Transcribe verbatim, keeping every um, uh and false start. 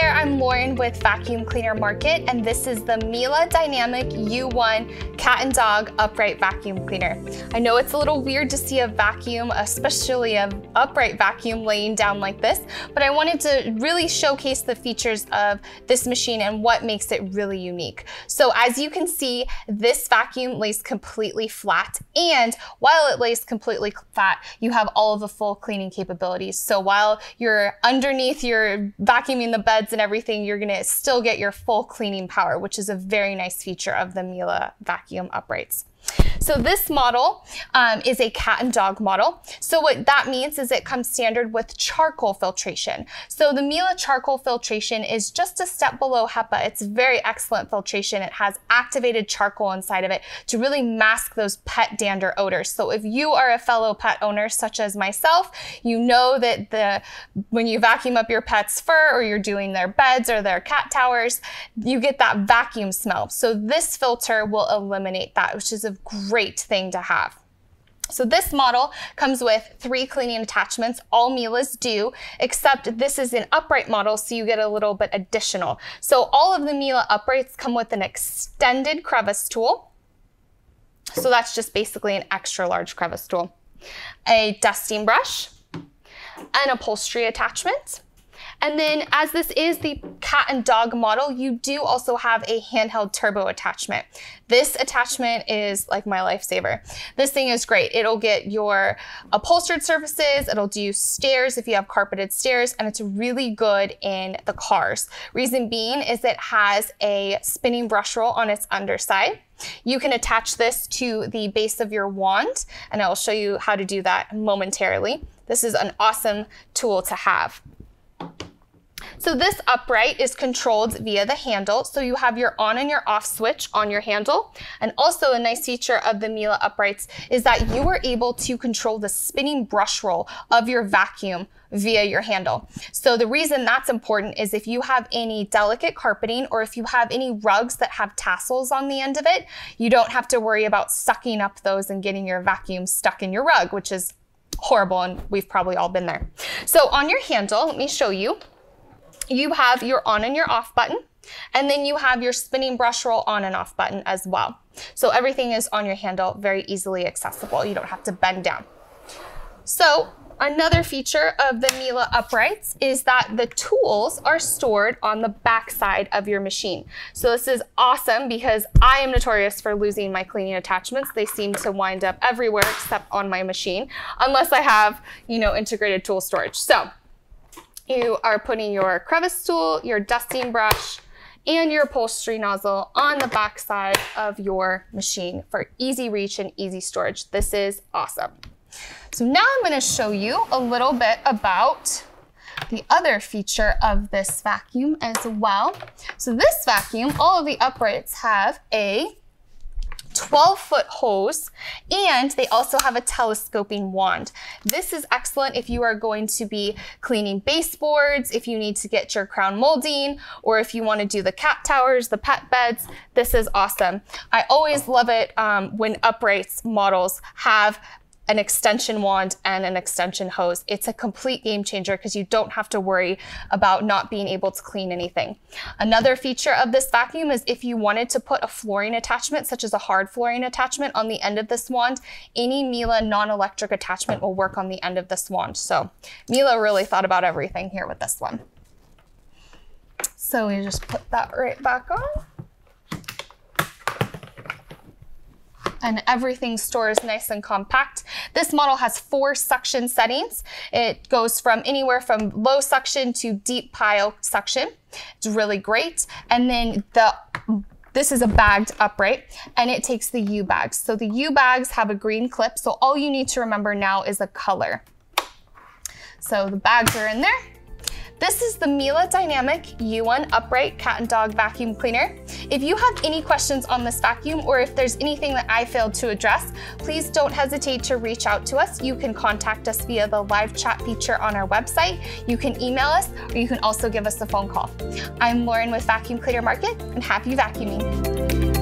there, I'm Lauren with Vacuum Cleaner Market, and this is the Miele Dynamic U one Cat and Dog Upright Vacuum Cleaner. I know it's a little weird to see a vacuum, especially an upright vacuum, laying down like this, but I wanted to really showcase the features of this machine and what makes it really unique. So as you can see, this vacuum lays completely flat, and while it lays completely flat, you have all of the full cleaning capabilities. So while you're underneath your vacuuming the beds and everything, you're gonna still get your full cleaning power, which is a very nice feature of the Miele vacuum uprights. So this model um, is a cat and dog model. So what that means is it comes standard with charcoal filtration. So the Miele charcoal filtration is just a step below HEPA. It's very excellent filtration. It has activated charcoal inside of it to really mask those pet dander odors. So if you are a fellow pet owner, such as myself, you know that the when you vacuum up your pet's fur, or you're doing their beds or their cat towers, you get that vacuum smell. So this filter will eliminate that, which is a great thing to have. So this model comes with three cleaning attachments, all Miele's do, except this is an upright model, so you get a little bit additional. So all of the Miele uprights come with an extended crevice tool. So that's just basically an extra large crevice tool, a dusting brush, an upholstery attachment. And then, as this is the cat and dog model, you do also have a handheld turbo attachment. This attachment is like my lifesaver. This thing is great. It'll get your upholstered surfaces, it'll do stairs if you have carpeted stairs, and it's really good in the cars. Reason being is it has a spinning brush roll on its underside. You can attach this to the base of your wand, and I'll show you how to do that momentarily. This is an awesome tool to have. So this upright is controlled via the handle. So you have your on and your off switch on your handle. And also a nice feature of the Miele uprights is that you are able to control the spinning brush roll of your vacuum via your handle. So the reason that's important is if you have any delicate carpeting, or if you have any rugs that have tassels on the end of it, you don't have to worry about sucking up those and getting your vacuum stuck in your rug, which is horrible, and we've probably all been there. So on your handle, let me show you. You have your on and your off button, and then you have your spinning brush roll on and off button as well. So everything is on your handle, very easily accessible. You don't have to bend down. So another feature of the Miele uprights is that the tools are stored on the backside of your machine. So this is awesome because I am notorious for losing my cleaning attachments. They seem to wind up everywhere except on my machine, unless I have, you know, integrated tool storage. So you are putting your crevice tool, your dusting brush, and your upholstery nozzle on the backside of your machine for easy reach and easy storage. This is awesome. So now I'm going to show you a little bit about the other feature of this vacuum as well. So this vacuum, all of the uprights have a twelve foot hose, and they also have a telescoping wand. This is excellent if you are going to be cleaning baseboards, if you need to get your crown molding, or if you want to do the cat towers, the pet beds. This is awesome. I always love it um, when uprights models have an extension wand and an extension hose. It's a complete game changer because you don't have to worry about not being able to clean anything. Another feature of this vacuum is if you wanted to put a flooring attachment, such as a hard flooring attachment, on the end of this wand, any Miele non-electric attachment will work on the end of this wand. So Miele really thought about everything here with this one. So we just put that right back on. And everything stores nice and compact. This model has four suction settings. It goes from anywhere from low suction to deep pile suction. It's really great. And then the this is a bagged upright, and it takes the U bags. So the U bags have a green clip. So all you need to remember now is a color. So the bags are in there. This is the Miele Dynamic U one Upright Cat and Dog Vacuum Cleaner. If you have any questions on this vacuum, or if there's anything that I failed to address, please don't hesitate to reach out to us. You can contact us via the live chat feature on our website. You can email us, or you can also give us a phone call. I'm Lauren with Vacuum Cleaner Market, and happy vacuuming.